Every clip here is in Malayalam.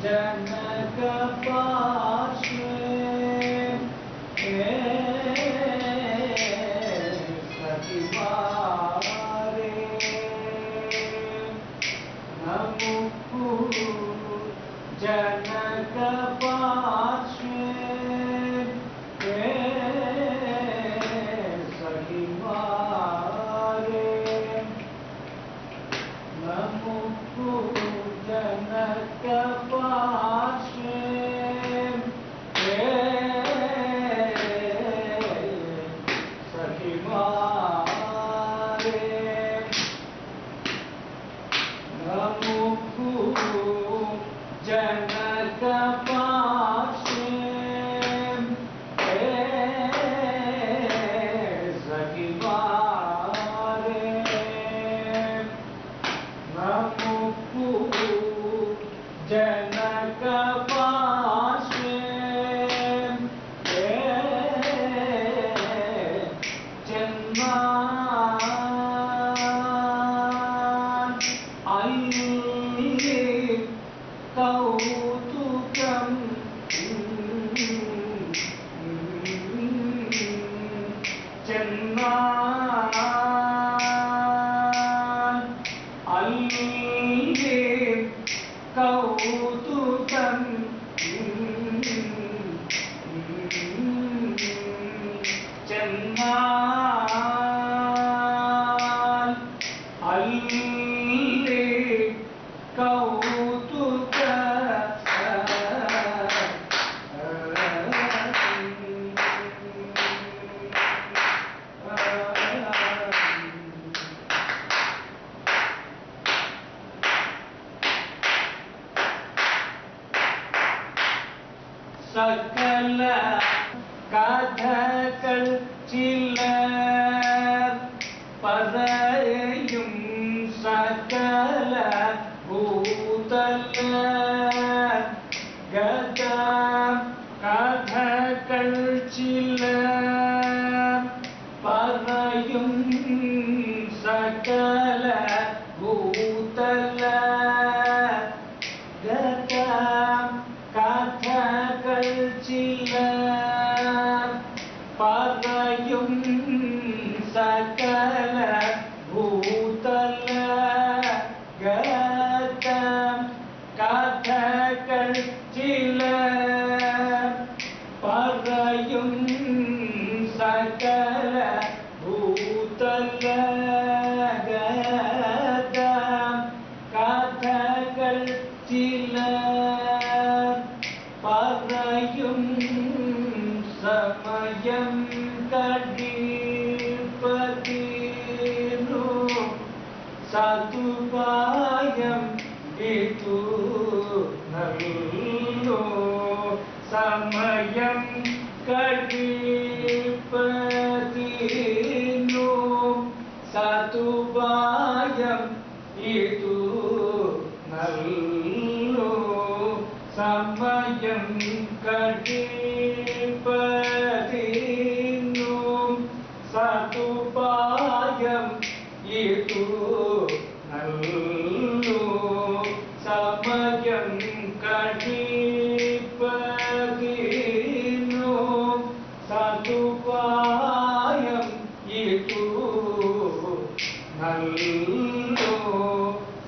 जनक पाश में सती मारे नमुकु जनक पाश में सती मारे नमुकु जनक पाश सखी मारे नमुकु जनक पाश सखी मारे नमुकु जनक पाश जन्मा अल्ली कौतुकम जन्मा अल्ली कौतुकं जन्माल अल्ले कौतुक सकल कथकल चिल्लर पदयुं सकल भूतल गदा कथकल चिल्लर पदयुं सकल भूतल गदा कथकल चिल्लर पदयुं सकल भूतल गतम कथकल चिल्लर पदयुं सकल भूतल गतम कथकल चिल्लर समयं कदीपति सतुपायं हेतु नवीनो समयं कदीपति सतुपायं हेतु नवीनो समयं कटिपतिनु सतुपायं हेतु नल्लो समयं कटिपतिनु सतुपायं हेतु नल्लो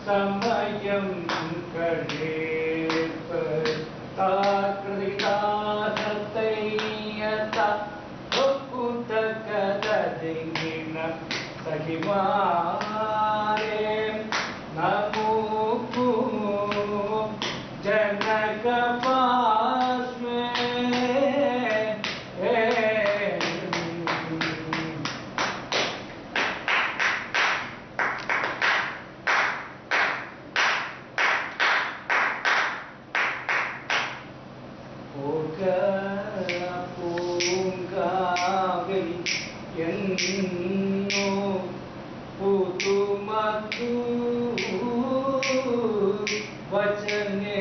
समयं सखी मारे नमुकु जनक पाश में वचने वचने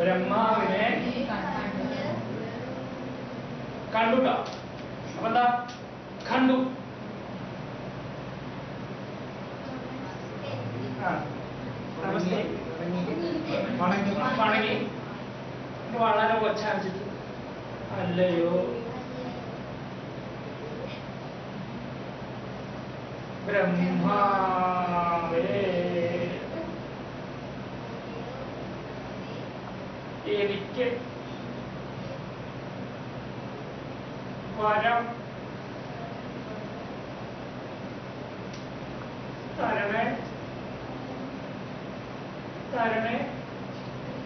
ब्रह्मा विनय कांडुटा बता खंडू नमस्ते वणंगी वाला अच्छा अल्लो ब्रह्मा वरम तरणे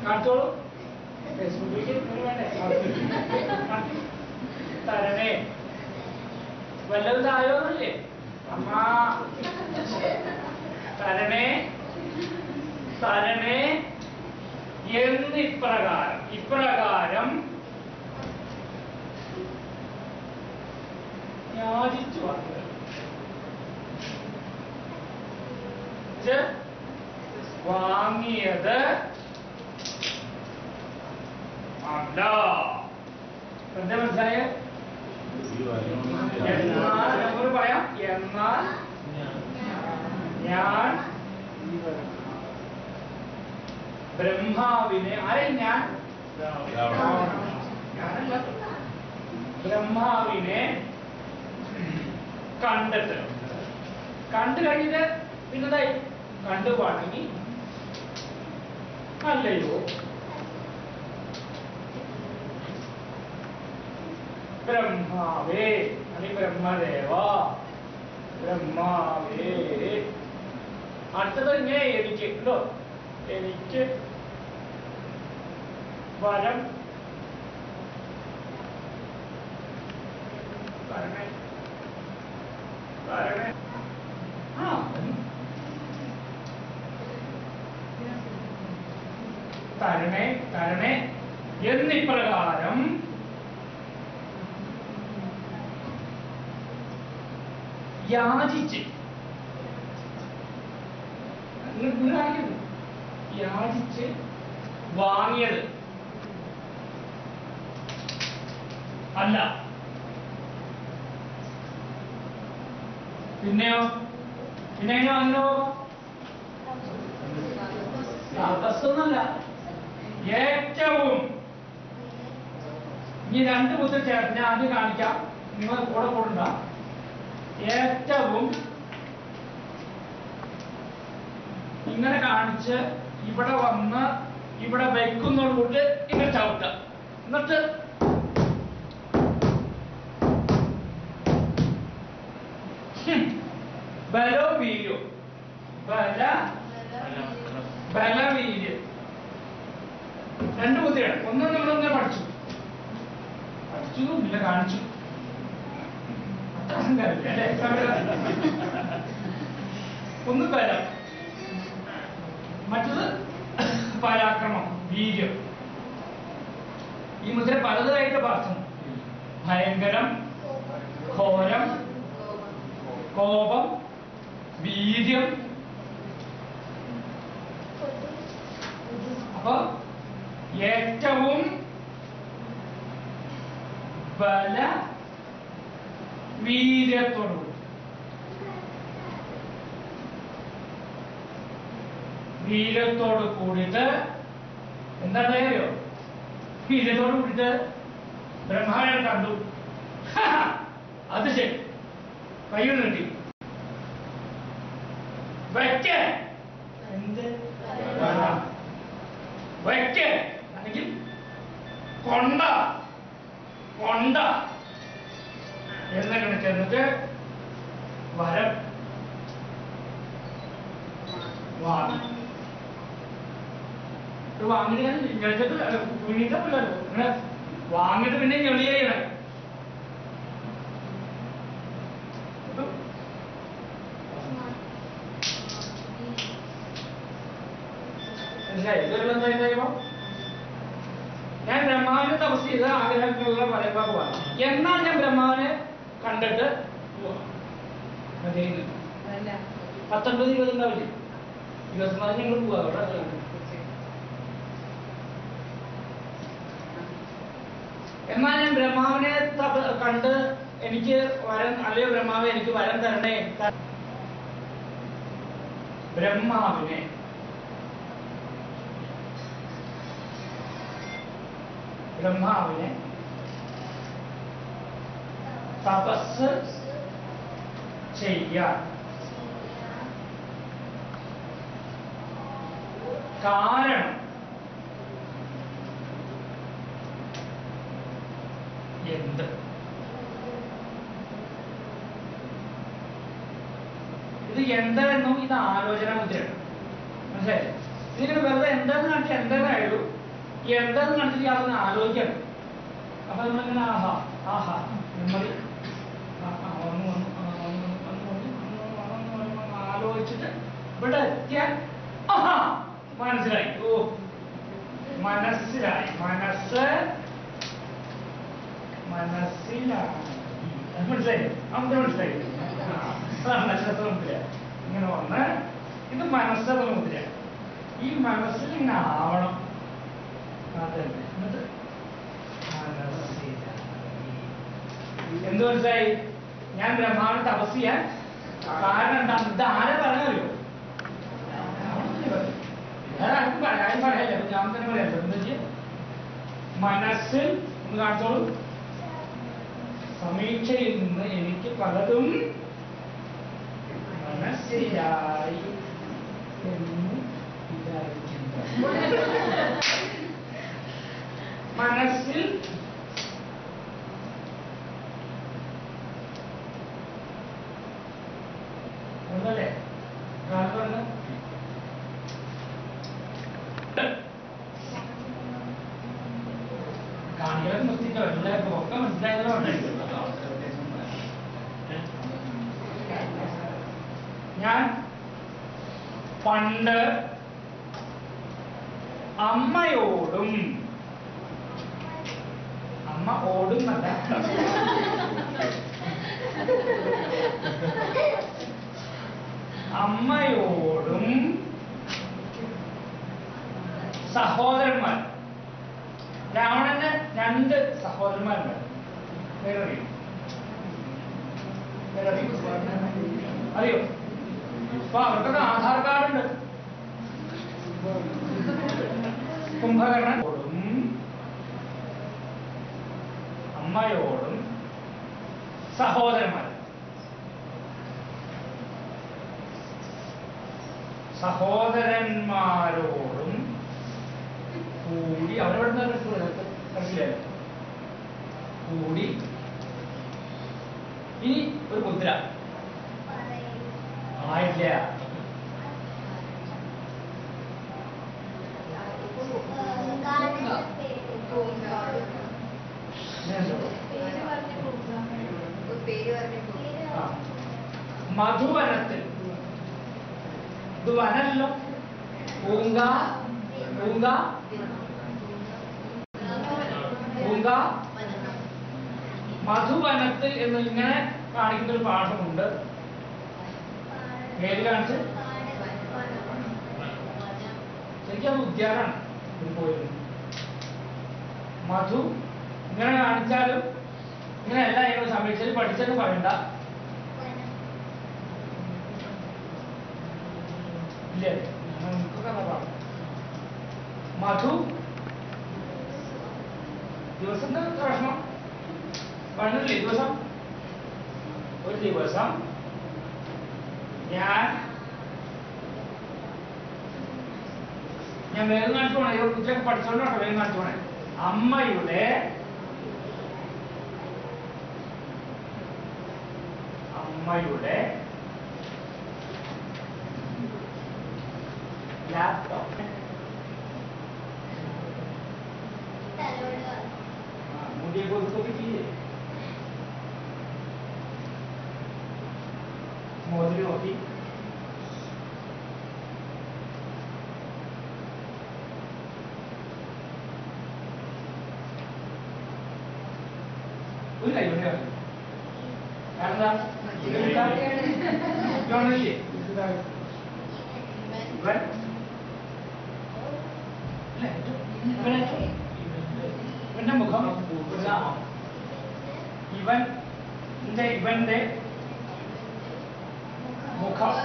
काटोलो फेसबुक तरणे वल्लवदायोले अम्मा तरणे तरणे इप्रकारं ब्रह्माविने अरे ब्रह्माविने अलो ब्रह्मावे ब्रह्मदेवा ब्रह्मावे अड़ो वरम तरणे तरणे प्रकारं याचिच्चु याचिच्चु वांगियतु അല്ല പിന്നെയോ പിന്നെ വാങ്ങിയോ തപസ്സൊന്നല്ല ഏറ്റവും ഈ രണ്ട് മുദ്ര ചേർത്ത് ഞാൻ ആദ്യം കാണിക്കാം നിങ്ങൾ കൂടെ കൂടണ്ട ഏറ്റവും ഇങ്ങനെ കാണിച്ച് ഇവിടെ വന്ന് ഇവിടെ വയ്ക്കുന്നതോടുകൂടി ഇങ്ങനെ ചവിട്ടുക എന്നിട്ട് बलवीर्यो बल बलवीर्यो രണ്ട് മുദ്രയാണ് ഒന്നും നമ്മളൊന്നും പഠിച്ചു പഠിച്ചുമില്ല കാണിച്ചു ഒന്ന് ബലം മറ്റത് പരാക്രമം വീര്യം ഈ മുദ്ര പലതായിട്ട് പറഞ്ഞു ഭയങ്കരം ഘോരം കോപം വീര്യം അപ്പോൾ ഏറ്റവും ബല വീര്യത്തോട് കൂടിയിട്ട് എന്താണ് അറിയോ വീര്യത്തോട് കൂടിയിട്ട് ബ്രഹ്മാവിനെ കണ്ടു അത് ശരി കൈയ്യുണ്ടി അല്ലെങ്കിൽ കൊണ്ട കൊണ്ട എന്ന കണക്ക് വരം വാങ്ങി വാങ്ങിട്ട് പിന്നെ ഞെളി ചെയ്യണം ഞാൻ ബ്രഹ്മാവിനെ തപസ് ചെയ്ത് ആഗ്രഹങ്ങളെല്ലാം പറയുമ്പോൾ പോവാ എന്നാൽ ഞാൻ ബ്രഹ്മാവിനെ കണ്ടിട്ട് പോവാ 19 20 ഉണ്ടാവില്ലേ 24 ഞങ്ങൾ പോവാ അവിടെ ब्रह्मावे ब्रह्मावे तपस्सु कारण आलोचना मुद्र मन आलोच आहा आहा मनस इन मनस मुद्र ई मनस आवण या ब्रह्मा तपस् कारण आरो मनस समीक्ष पलू മനസ്സിൽ முகம் தான். இவன் இந்த இவன் முகம்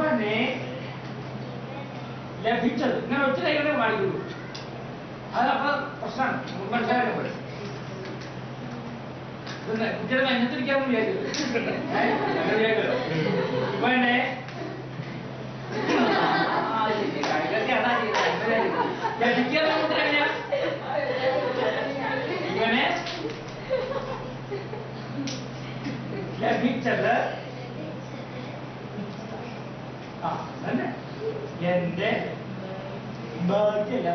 ಇವನೇ ಲೆಫ್ಟಿಚರ್ ನಾನು ಒತ್ತಿನ ಇವನೇ ಮಾಡಿದ್ರು ಅದಪ್ಪ ಪ್ರಶ್ನೆ ಮುಂಗಡಾರೆ ಬರೆ ಅಂದ್ರೆ ಇದನ್ನ ಹೆಂಗೆ ಕ್ಯಾಮ್ ಹೇಳಿದ್ರು ಇವನೇ ಆ ಇಲ್ಲಿ ಕೈಗೆ ಅದಾಗಿ ಅಂದ್ರೆ ಲೆಫ್ಟಿಚರ್ ಅಂತ ಹೇಳಿದ್ಯಾ ಇವನೇ ಲೆಫ್ಟಿಚರ್ என்ன என்தே பாக்கிலா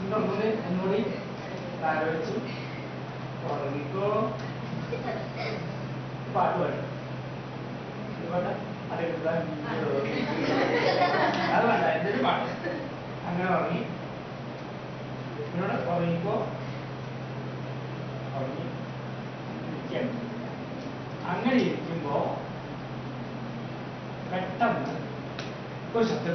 இன்னொரு என்னோட காரச்சு ஒருவிக்கோ பாடுவார் இவட அதுக்கு தான் அதுல இந்த பாடு அங்க வரணும் और इनको और ये अंगड़ी किंबो कट्टम को शब्द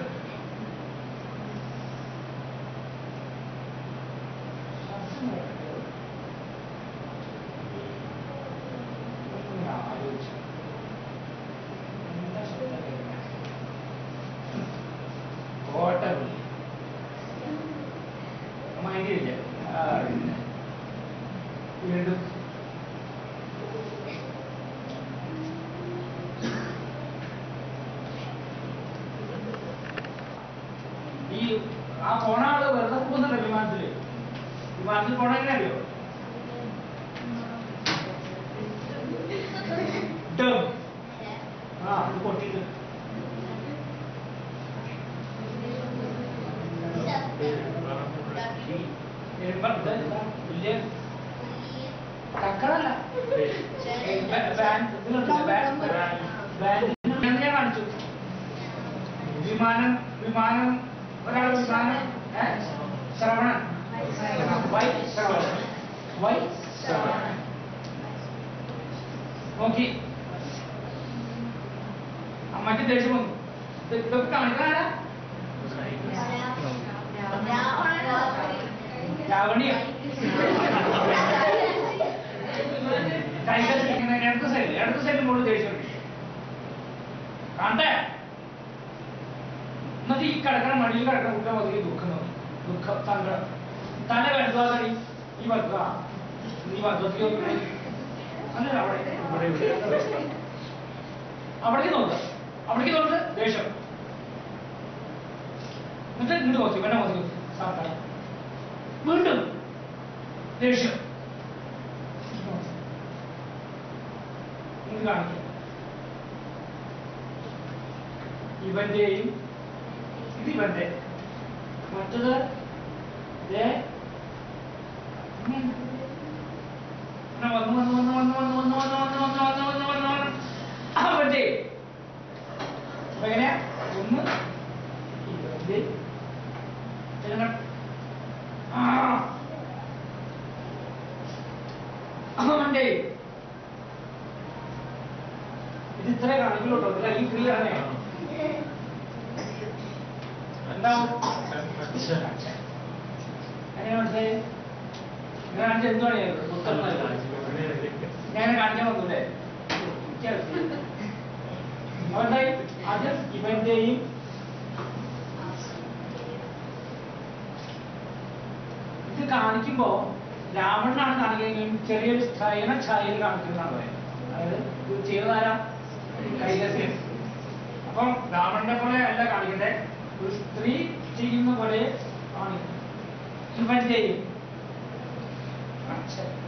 concept. Well,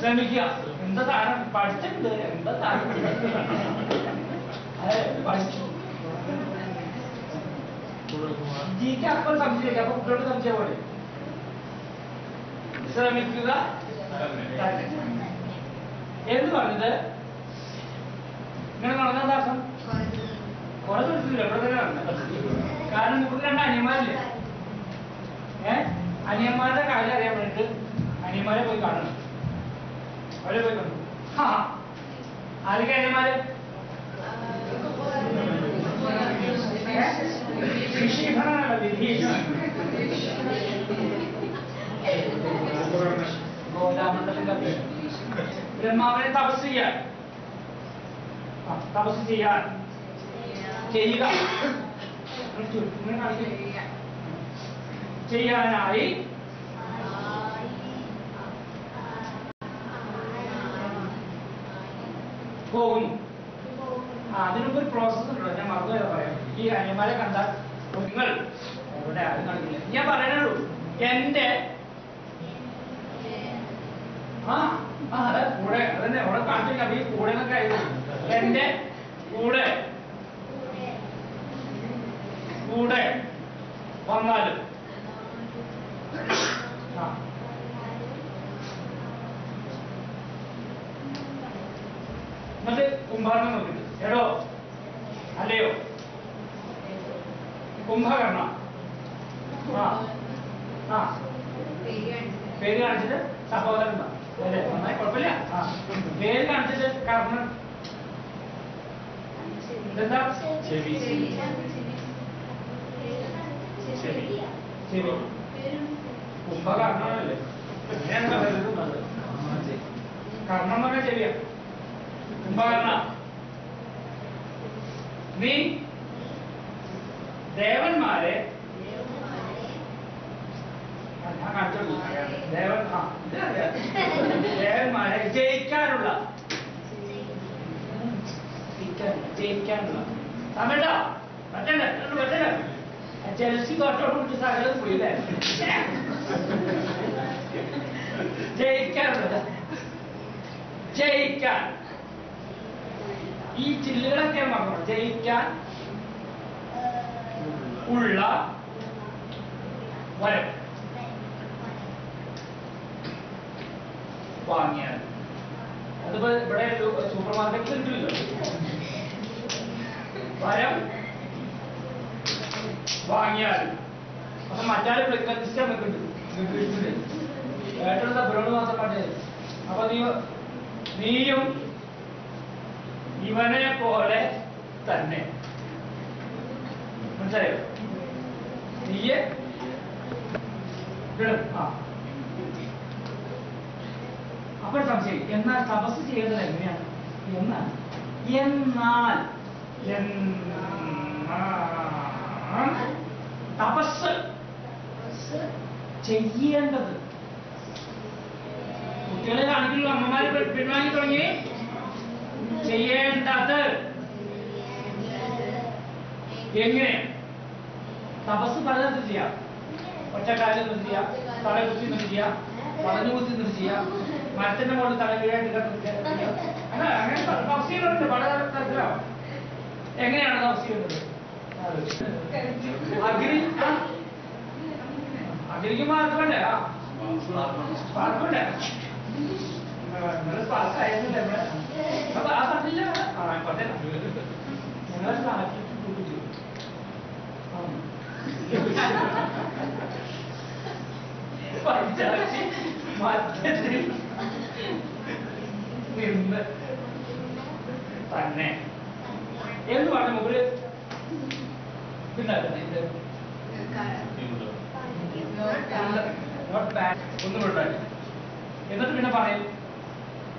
ശ്രമിക്കുക. എന്താണ് പഠിച്ചിട്ടുണ്ട്, എന്താണ് ജിക്ക് അപ്പം സംശയിക്കുക. അപ്പൊ കുട്ടിയോട് സംശയം പോലെ ശ്രമിക്കുക എന്ന് പറഞ്ഞത് ഇങ്ങനെ നടന്ന ദാസം കുറെ ദിവസത്തില്ല. ഇവിടെ തന്നെ നടന്നത് കാരണം നമുക്ക് രണ്ട് അനിയന്മാരില്ല. അനിയന്മാരുടെ കാര്യം അറിയാൻ വേണ്ടിട്ട് അനിയന്മാരെ പോയി കാണണം. അവരെ പോയി കാണും. ആരൊക്കെ അനിയന്മാര്? ബ്രഹ്മാവിനെ തപസ് ചെയ്യാൻ ചെയ്യാനായി പോകുന്നു. അതിനൊക്കെ ഒരു പ്രോസസ് ഉണ്ടോ? ഞാൻ മറന്നുപോയത് പറയാം. ഈ അനിയന്മാരെ കണ്ടാൽ നിങ്ങൾ ഇവിടെ ആരും നടക്കില്ല. ഞാൻ പറയണുള്ളൂ എന്റെ കൂടെ അതന്നെ അവിടെ കാണിച്ചില്ല. അപ്പൊ ഈ കൂടെ എന്നൊക്കെ ആയിരുന്നു എന്റെ കൂടെ കൂടെ വന്നാലും എന്നിട്ട് കുംഭാരണം നോക്കിട്ട് എടോ അല്ലയോ കുംഭകർണ പേര് കാണിച്ചിട്ട് സഹോദരൻ അല്ലേ? നന്നായി, കുഴപ്പമില്ല. പേര് കാണിച്ചിട്ട് കർണൻ എന്താ? ചെവി ചെവി കുംഭകർണനല്ലേ? കർണൻ തന്നെ ചെവിയ കുംഭകർണ. നീ ദേവന്മാരെ ദേവന്മാരെ ജയിക്കാനുള്ള തമിഴ പറ്റണ്ട പറ്റണ്ട ചെൽസി കോട്ടോട് കുറിച്ച് സകലം പോയില്ലായിരുന്നു. ജയിക്കാനുള്ളത് ജയിക്കാൻ ഈ ചില്ലുകളൊക്കെ മറന്നു. ജയിക്കാൻ ഉള്ള വരം വാങ്ങിയാൽ അതിപ്പോ ഇവിടെ സൂപ്പർ മാർക്കറ്റിൽ കിട്ടില്ല. വരം വാങ്ങിയാൽ അപ്പൊ മറ്റാരും പ്രകൃതിച്ചാൽ കിട്ടും. ഏട്ടടുത്ത ബ്രോഡ് മാത്രം പാട്ട്. അപ്പൊ നീയും ഇവനെ പോലെ തന്നെ മനസ്സിലായോ? നീയെ അപ്പോൾ സംശയം. എന്നാൽ തപസ് ചെയ്യുന്നത് എങ്ങനെയാണ്? എന്നാൽ എന്നാൽ തപസ് ചെയ്യേണ്ടത് കുട്ടികളെ കാണിക്കുള്ളൂ. അമ്മമാരെ പിൻവാങ്ങി തുടങ്ങി. ചെയ്യേണ്ടത് എങ്ങനെ? തപസ് പലതരത്തിൽ ചെയ്യാം. ഒറ്റക്കാലിൽ നിർത്തിയ, തലകുത്തി നിർത്തിയ, വളഞ്ഞുകുത്തി നിർത്തിയ, മരത്തിന്റെ മുകളിൽ തലകീഴായിട്ട് അങ്ങനെ തപസ് ചെയ്യുന്നുണ്ട്. പലതരം തരത്തിലാവും. എങ്ങനെയാണ് തപസ് ചെയ്യുന്നത്? അഗ്നിക്ക് മാത്രമല്ല തന്നെ എന്ന് പറഞ്ഞ മുകളിൽ ഉണ്ടാക്കുന്നത്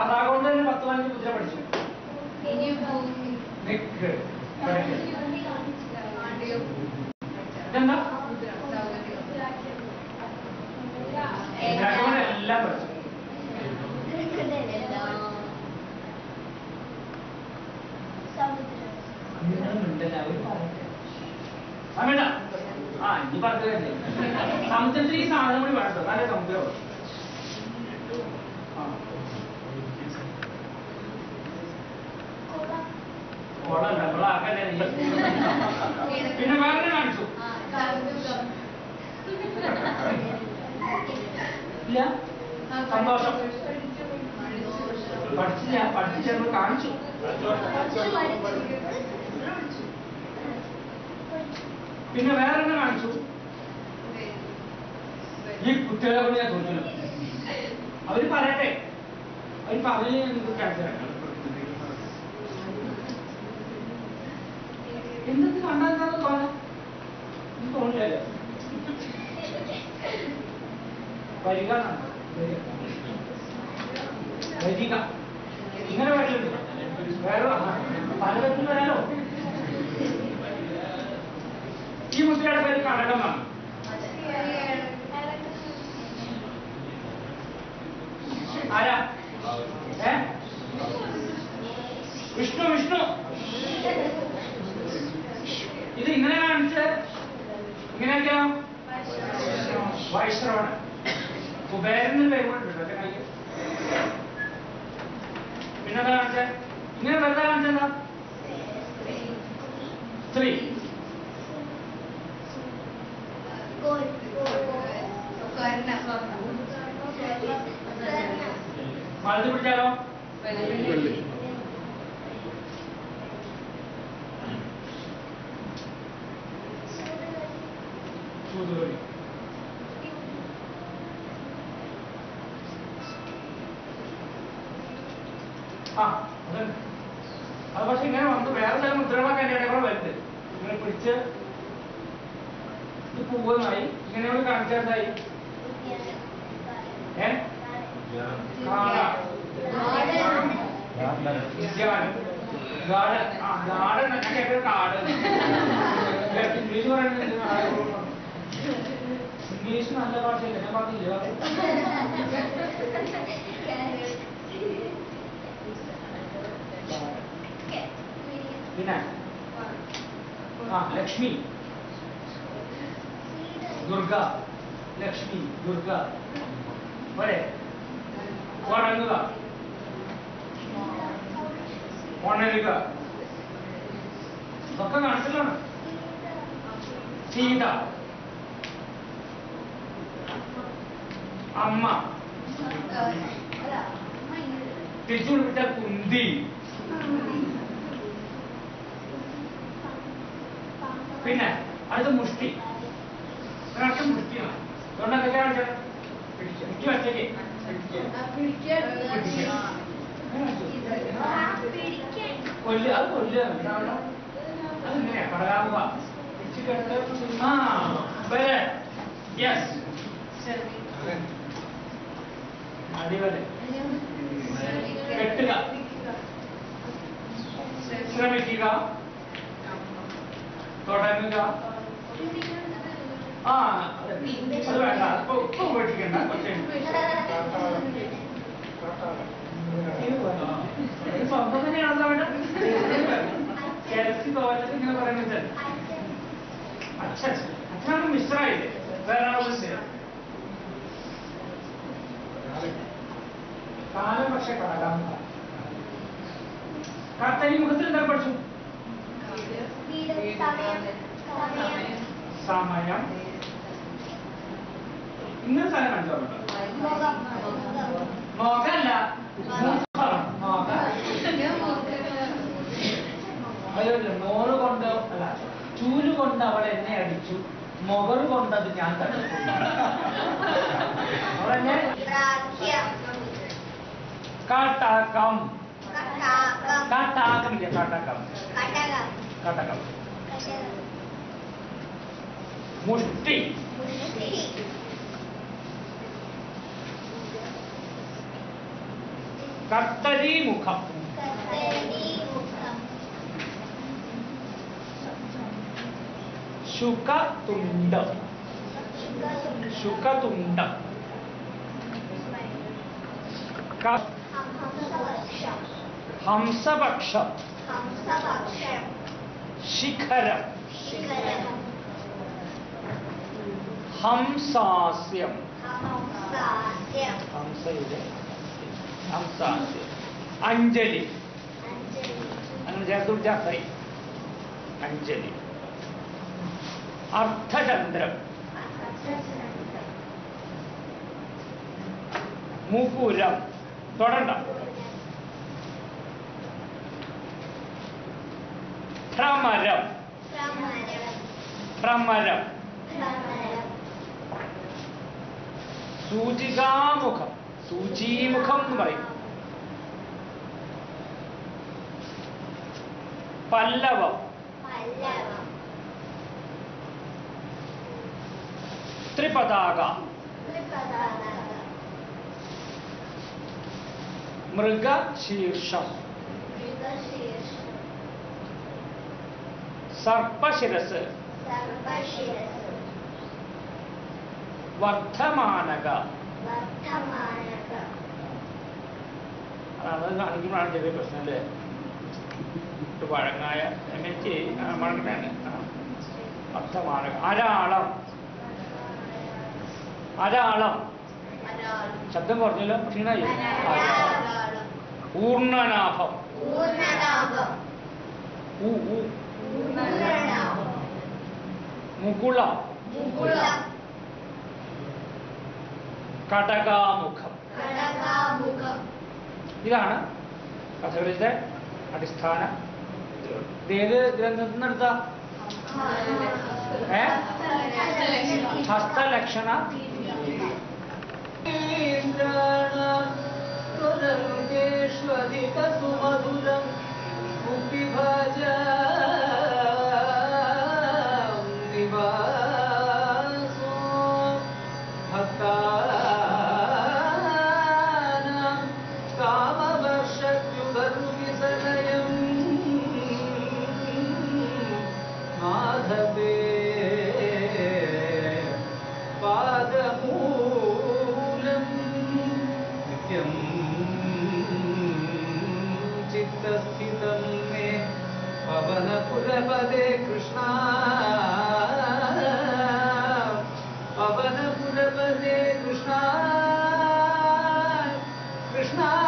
അതുകൊണ്ട് തന്നെ 10 കുതിര പഠിച്ചു. എന്താ എല്ലാം പഠിച്ചു. സമുദ്രത്തിൽ ഈ സാധനം കൂടി വേണം സാർ. അല്ലെ സമുദ്രം പിന്നെ വേറെ കാണിച്ചു സന്തോഷം പഠിച്ചില്ല പഠിച്ചു ചേർന്ന് കാണിച്ചു. പിന്നെ വേറെ എന്നെ കാണിച്ചു. ഈ കുട്ടികളെ കൊണ്ട് ഞാൻ തോന്നില്ല. അവര് പറയട്ടെ, അവര് പറഞ്ഞ് ക്യാൻസർ ആക്കാം. എന്തൊക്കെ കണ്ടെത്താന്ന് തോന്നില്ല. വരിക വരിക ഇങ്ങനെ വേണ്ടിയുണ്ട്. വേറെ പലതരത്തിൽ വരാനോ? ഈ മുദ്രയുടെ പേര് കടകമാണ്. ആരാ? വിഷ്ണു. വിഷ്ണു ഇത് ഇങ്ങനെ കാണിച്ച് ഇങ്ങനെയൊക്കെയോ വൈശ്രവണ കുബേരൻ പേരുമുണ്ട്. പിന്നെ കാണിച്ച ഇങ്ങനെ വെറുതെ കാണിച്ചെന്താ? സ്ത്രീ മലത് പിടിച്ചാലോ? ആ അതന്നെ. അത് പക്ഷെ ഇങ്ങനെ വന്ന് വേറെ ചില മുദ്രകളൊക്കെ എൻ്റെ ഇടയിൽ കൂടെ വരുന്നത്. ഇങ്ങനെ പിടിച്ച് ഇത് പൂവെന്നായി ഇങ്ങനെ കൂടെ കാണിച്ചായി. ഇംഗ്ലീഷ് പറയുന്നത് ഇംഗ്ലീഷ് നല്ല ഭാഷയില്ല, ഞാൻ പറഞ്ഞില്ല. പിന്നെ ആ ലക്ഷ്മി ദുർഗ, ലക്ഷ്മി ദുർഗ പോരെ. ഉണങ്ങുക ഉണരുക ഒക്കെ കാണിച്ചിട്ടാണ്. സീത അമ്മ തിരിച്ചു കൊടുപ്പിച്ച കുന്തി. പിന്നെ അടുത്ത മുഷ്ടി. ഒരാൾക്ക് മുഷ്ടിയാണ്. അതുകൊണ്ട് എന്തൊക്കെ കാണിച്ചാൽ മുഷ്ടി വച്ചേക്ക് കൊല്ല്. അത് കൊല്ലുക അതെങ്ങനെയാ? കടകാമ്പ അടിവരെ കെട്ടുക, ശ്രമിക്കുക, തുടങ്ങുക. ആ അത് വേണ്ട, ഇപ്പൊ ഇപ്പൊ ഉപേക്ഷിക്കണ്ട. പക്ഷേ സ്വന്തം തന്നെയാണല്ലോ വേണ്ട. ചേച്ചി തോറ്റത് ഇങ്ങനെ പറയുന്നത് അച്ഛൻ അച്ഛനാണ് മിശ്രായില്ലേ? വേറെ കാലം പക്ഷെ കടകാം കത്തരി മുഖത്തിൽ എന്താ പഠിച്ചു? സമയം ഇങ്ങനെ സ്ഥലം കാണിച്ചോട്ടോ. നോക്കല്ല മോള് കൊണ്ട് അല്ല ചൂല് കൊണ്ട് അവൾ എന്നെ അടിച്ചു, മൊകൾ കൊണ്ടത് ഞാൻ തടുത്തു. അവളെന്നെ കാട്ടാക്കം കാട്ടാക്കമില്ല കാട്ടാക്കം കാട്ടാക്കം. മുഷ്ടി கத்தரி முகம். சுகதுண்டம். சுகதுண்டம். ஹம்சபக்ஷம். சிகரம். ஹம்சாஸ்யம். अंजलि अंजलि अर्थचंद्र मुकुर भ्रमर भ्रमर सूचिकामुखम सूचीमुखम पल्लवम त्रिपदागा मृगशीर्षम सर्पशिरस वर्धमानगा प्रश्न ശബ്ദം കുറഞ്ഞല്ലോ ക്ഷീണായി. ഊർണനാഭം. മുകുള. കടകാമുഖം. ഇതാണ് കഥകളിയുടെ അടിസ്ഥാന. ഏത് ഗ്രന്ഥത്തിൽ നിന്ന് എടുത്ത? ഹസ്തലക്ഷണ पवन पुरपदे कृष्णा कृष्णा